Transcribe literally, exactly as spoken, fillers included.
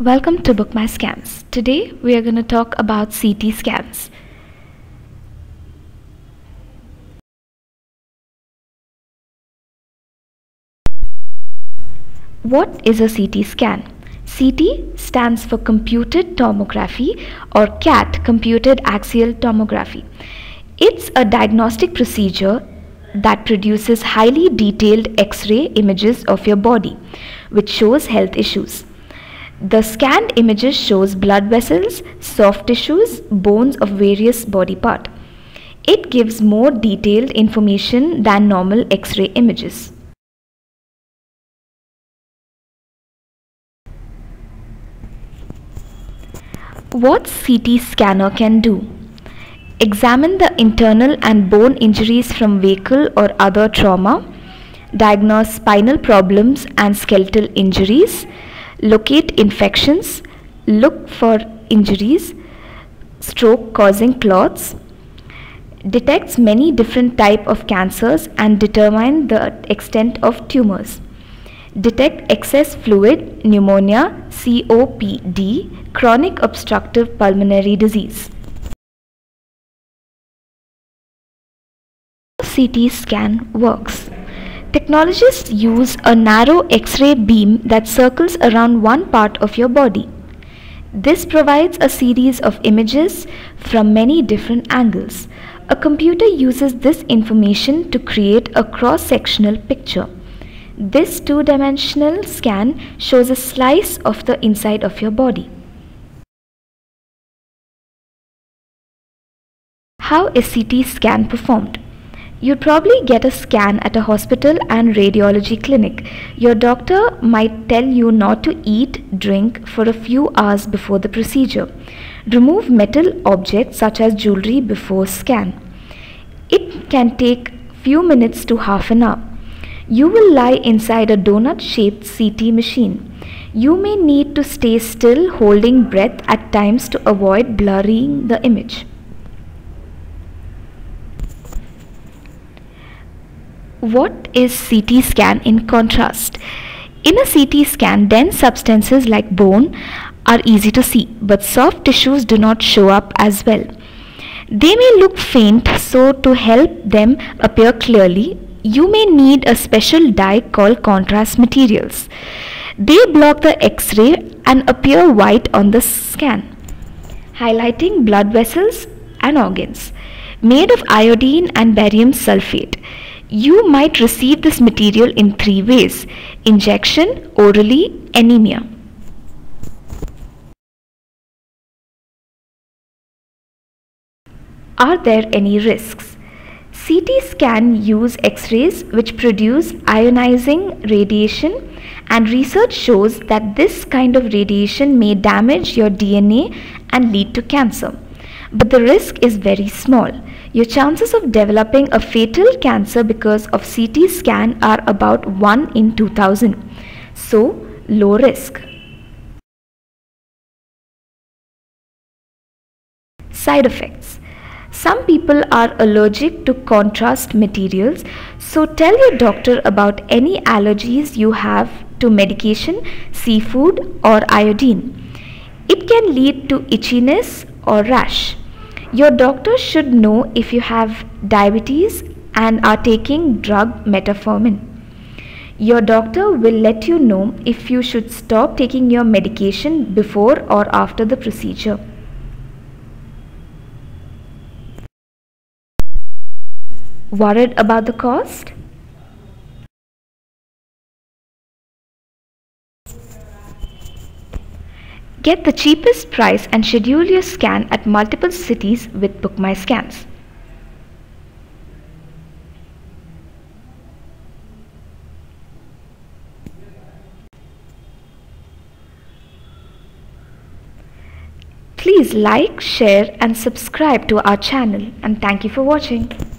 Welcome to Book My Scans. Today we are going to talk about C T scans. What is a C T scan? C T stands for computed tomography or C A T, computed axial tomography. It's a diagnostic procedure that produces highly detailed X-ray images of your body, which shows health issues. The scanned images shows blood vessels, soft tissues, bones of various body part. It gives more detailed information than normal X-ray images. What C T scanner can do? Examine the internal and bone injuries from vehicle or other trauma, diagnose spinal problems and skeletal injuries, locate infections, look for injuries, stroke causing clots, detects many different types of cancers and determine the extent of tumors, detect excess fluid, pneumonia, C O P D, chronic obstructive pulmonary disease. C T scan works. Technologists use a narrow X-ray beam that circles around one part of your body. This provides a series of images from many different angles. A computer uses this information to create a cross-sectional picture. This two-dimensional scan shows a slice of the inside of your body. How is C T scan performed? You'd probably get a scan at a hospital and radiology clinic. Your doctor might tell you not to eat, drink for a few hours before the procedure. Remove metal objects such as jewelry before scan. It can take few minutes to half an hour. You will lie inside a donut-shaped C T machine. You may need to stay still, holding breath at times to avoid blurring the image. What is C T scan in contrast? In a C T scan, dense substances like bone are easy to see, but soft tissues do not show up as well. They may look faint, so to help them appear clearly, you may need a special dye called contrast materials. They block the X-ray and appear white on the scan, highlighting blood vessels and organs. Made of iodine and barium sulfate. You might receive this material in three ways: injection, orally, anemia. Are there any risks? C T scan use X-rays which produce ionizing radiation, and research shows that this kind of radiation may damage your D N A and lead to cancer. But the risk is very small. Your chances of developing a fatal cancer because of C T scan are about one in two thousand. So, low risk. Side effects. Some people are allergic to contrast materials, so tell your doctor about any allergies you have to medication, seafood or iodine. It can lead to itchiness or rash. Your doctor should know if you have diabetes and are taking drug metformin. Your doctor will let you know if you should stop taking your medication before or after the procedure. Worried about the cost? Get the cheapest price and schedule your scan at multiple cities with Book My Scans. Please like, share and subscribe to our channel, and thank you for watching.